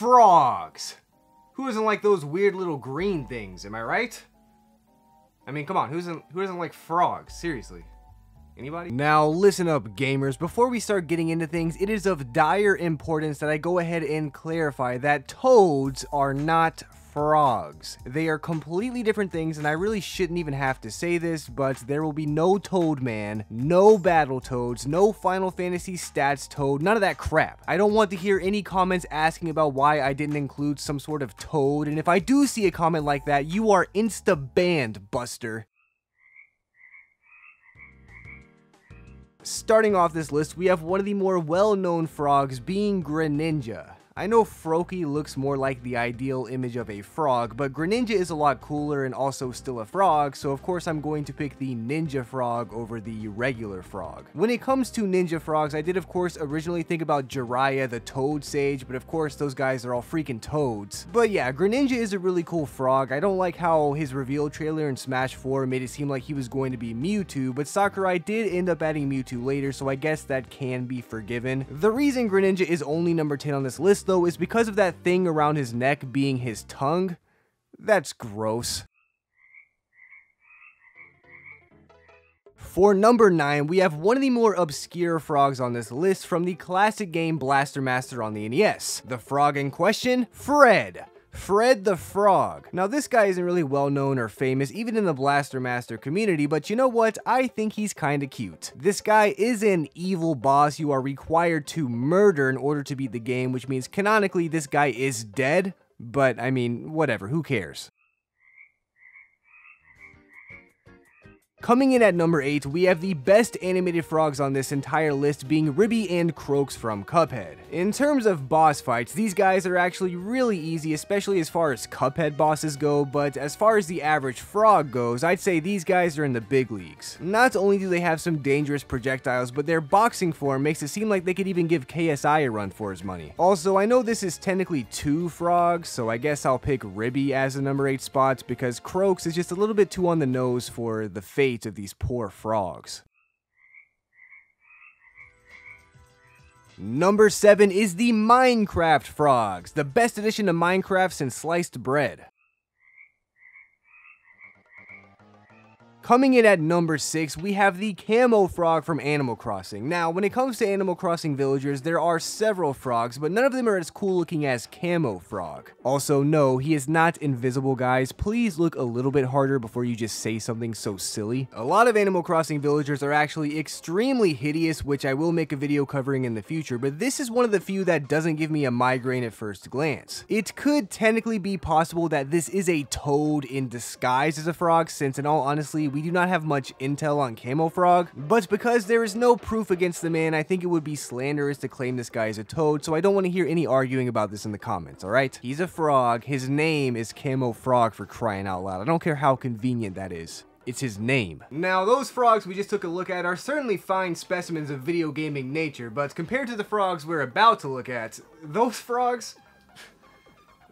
frogs. Who doesn't like those weird little green things, am I right? I mean, come on, who doesn't like frogs? Seriously. Anybody? Now listen up, gamers. Before we start getting into things, it is of dire importance that I go ahead and clarify that toads are not frogs. They are completely different things, and I really shouldn't even have to say this, but there will be no Toad Man, no Battle Toads, no Final Fantasy Stats Toad, none of that crap. I don't want to hear any comments asking about why I didn't include some sort of toad, and if I do see a comment like that, you are insta-banned, Buster. Starting off this list, we have one of the more well-known frogs being Greninja. I know Froakie looks more like the ideal image of a frog, but Greninja is a lot cooler and also still a frog, so of course I'm going to pick the Ninja Frog over the regular frog. When it comes to Ninja Frogs, I did of course originally think about Jiraiya the Toad Sage, but of course those guys are all freaking toads. But yeah, Greninja is a really cool frog. I don't like how his reveal trailer in Smash 4 made it seem like he was going to be Mewtwo, but Sakurai did end up adding Mewtwo later, so I guess that can be forgiven. The reason Greninja is only number 10 on this list though is because of that thing around his neck being his tongue. That's gross. For number 9, we have one of the more obscure frogs on this list from the classic game Blaster Master on the NES. The frog in question, Fred. Fred the Frog. Now this guy isn't really well known or famous even in the Blaster Master community, but you know what? I think he's kinda cute. This guy is an evil boss you are required to murder in order to beat the game, which means canonically this guy is dead, but I mean, whatever, who cares? Coming in at number 8, we have the best animated frogs on this entire list being Ribby and Croaks from Cuphead. In terms of boss fights, these guys are actually really easy, especially as far as Cuphead bosses go, but as far as the average frog goes, I'd say these guys are in the big leagues. Not only do they have some dangerous projectiles, but their boxing form makes it seem like they could even give KSI a run for his money. Also, I know this is technically 2 frogs, so I guess I'll pick Ribby as the number 8 spot because Croaks is just a little bit too on the nose for the fate of these poor frogs. Number 7 is the Minecraft frogs, the best addition to Minecraft since sliced bread. Coming in at number 6, we have the Camo Frog from Animal Crossing. Now, when it comes to Animal Crossing villagers, there are several frogs, but none of them are as cool looking as Camo Frog. Also, no, he is not invisible, guys. Please look a little bit harder before you just say something so silly. A lot of Animal Crossing villagers are actually extremely hideous, which I will make a video covering in the future, but this is one of the few that doesn't give me a migraine at first glance. It could technically be possible that this is a toad in disguise as a frog, since in all honesty, we do not have much intel on Camo Frog, but because there is no proof against the man, I think it would be slanderous to claim this guy is a toad, so I don't want to hear any arguing about this in the comments, alright? He's a frog, his name is Camo Frog, for crying out loud. I don't care how convenient that is. It's his name. Now, those frogs we just took a look at are certainly fine specimens of video gaming nature, but compared to the frogs we're about to look at, those frogs?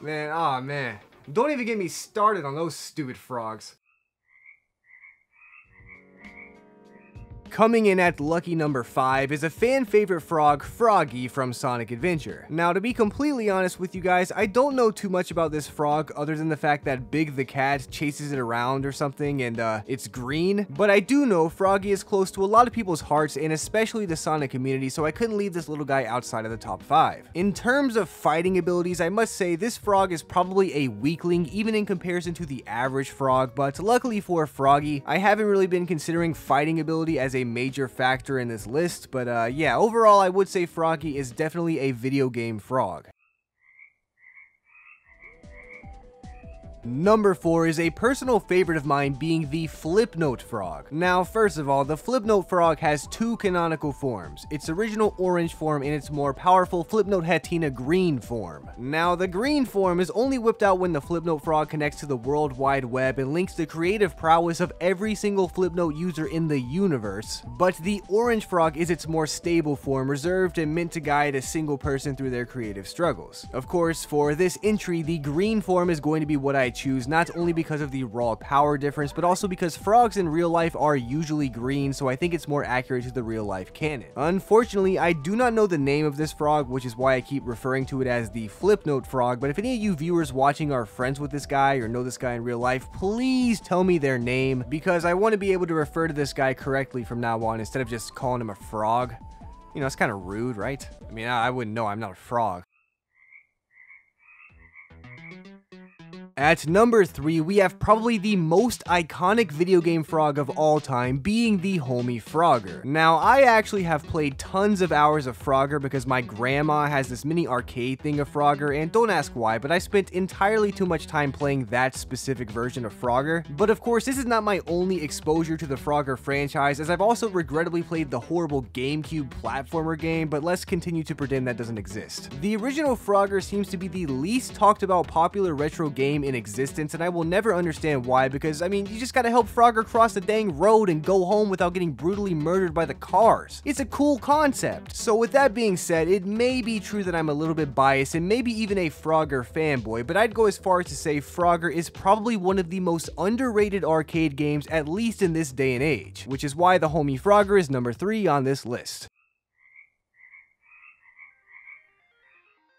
Man, aw, man. Don't even get me started on those stupid frogs. Coming in at lucky number 5 is a fan favorite frog, Froggy from Sonic Adventure. Now, to be completely honest with you guys, I don't know too much about this frog other than the fact that Big the Cat chases it around or something and it's green, but I do know Froggy is close to a lot of people's hearts and especially the Sonic community, so I couldn't leave this little guy outside of the top 5. In terms of fighting abilities, I must say this frog is probably a weakling even in comparison to the average frog, but luckily for Froggy, I haven't really been considering fighting ability as a major factor in this list, but yeah, overall I would say Froggy is definitely a video game frog. Number 4 is a personal favorite of mine being the Flipnote Frog. Now, first of all, the Flipnote Frog has 2 canonical forms, its original orange form and its more powerful Flipnote Hatina green form. Now, the green form is only whipped out when the Flipnote Frog connects to the World Wide Web and links the creative prowess of every single Flipnote user in the universe, but the orange frog is its more stable form, reserved and meant to guide a single person through their creative struggles. Of course, for this entry, the green form is going to be what I I choose, not only because of the raw power difference, but also because frogs in real life are usually green, so I think it's more accurate to the real life canon. Unfortunately, I do not know the name of this frog, which is why I keep referring to it as the Flipnote frog, but if any of you viewers watching are friends with this guy or know this guy in real life, please tell me their name, because I want to be able to refer to this guy correctly from now on instead of just calling him a frog. You know, it's kind of rude, right? I mean, I wouldn't know. I'm not a frog. At number 3, we have probably the most iconic video game frog of all time, being the homie Frogger. Now, I actually have played tons of hours of Frogger because my grandma has this mini arcade thing of Frogger, and don't ask why, but I spent entirely too much time playing that specific version of Frogger. But of course, this is not my only exposure to the Frogger franchise, as I've also regrettably played the horrible GameCube platformer game, but let's continue to pretend that doesn't exist. The original Frogger seems to be the least talked about popular retro game in existence, and I will never understand why, because I mean, you just gotta help Frogger cross the dang road and go home without getting brutally murdered by the cars. It's a cool concept. So with that being said, it may be true that I'm a little bit biased and maybe even a Frogger fanboy, but I'd go as far as to say Frogger is probably one of the most underrated arcade games, at least in this day and age, which is why the homie Frogger is number 3 on this list.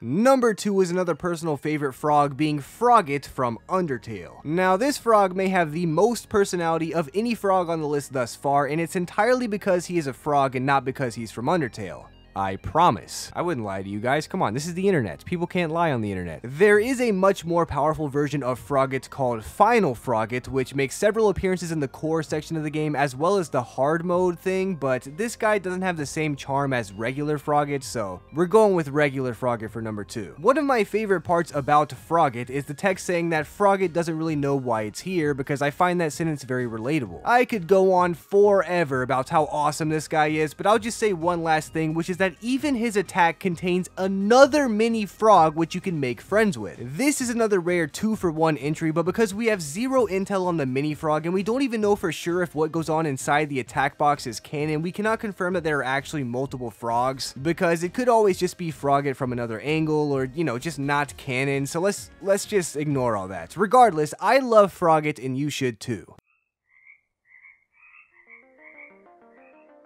Number 2 is another personal favorite frog, being Froggitt from Undertale. Now, this frog may have the most personality of any frog on the list thus far, and it's entirely because he is a frog and not because he's from Undertale. I promise. I wouldn't lie to you guys. Come on, this is the internet. People can't lie on the internet. There is a much more powerful version of Froggitt called Final Froggitt, which makes several appearances in the core section of the game as well as the hard mode thing, but this guy doesn't have the same charm as regular Froggitt, so we're going with regular Froggitt for number 2. One of my favorite parts about Froggitt is the text saying that Froggitt doesn't really know why it's here, because I find that sentence very relatable. I could go on forever about how awesome this guy is, but I'll just say one last thing, which is that even his attack contains another mini frog which you can make friends with. This is another rare 2-for-1 entry, but because we have zero intel on the mini frog and we don't even know for sure if what goes on inside the attack box is canon, we cannot confirm that there are actually multiple frogs, because it could always just be Froggitt from another angle, or you know, just not canon. So let's just ignore all that. Regardless, I love Froggitt and you should too.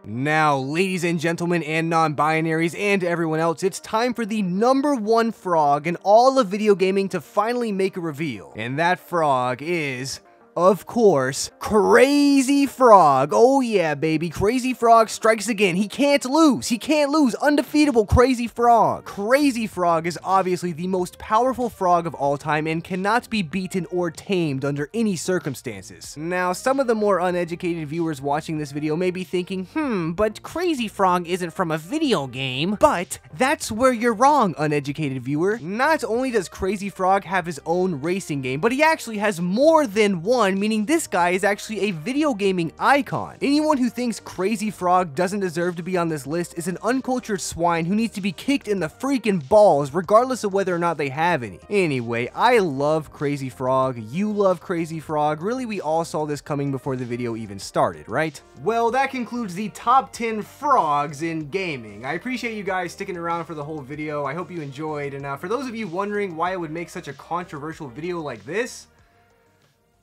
Now, ladies and gentlemen and non-binaries and everyone else, it's time for the number 1 frog in all of video gaming to finally make a reveal. And that frog is, of course, Crazy Frog. Oh yeah, baby. Crazy Frog strikes again. He can't lose. He can't lose. Undefeatable Crazy Frog. Crazy Frog is obviously the most powerful frog of all time and cannot be beaten or tamed under any circumstances. Now, some of the more uneducated viewers watching this video may be thinking, but Crazy Frog isn't from a video game. But that's where you're wrong, uneducated viewer. Not only does Crazy Frog have his own racing game, but he actually has more than one, meaning this guy is actually a video gaming icon. Anyone who thinks Crazy Frog doesn't deserve to be on this list is an uncultured swine who needs to be kicked in the freaking balls, regardless of whether or not they have any. Anyway, I love Crazy Frog. You love Crazy Frog. Really, we all saw this coming before the video even started, right? Well, that concludes the top 10 frogs in gaming. I appreciate you guys sticking around for the whole video. I hope you enjoyed. And for those of you wondering why I would make such a controversial video like this,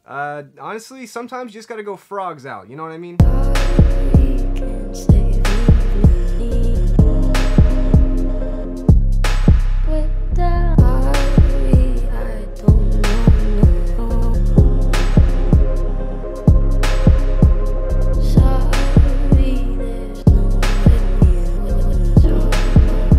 honestly, sometimes you just gotta go frogs out, you know what I mean?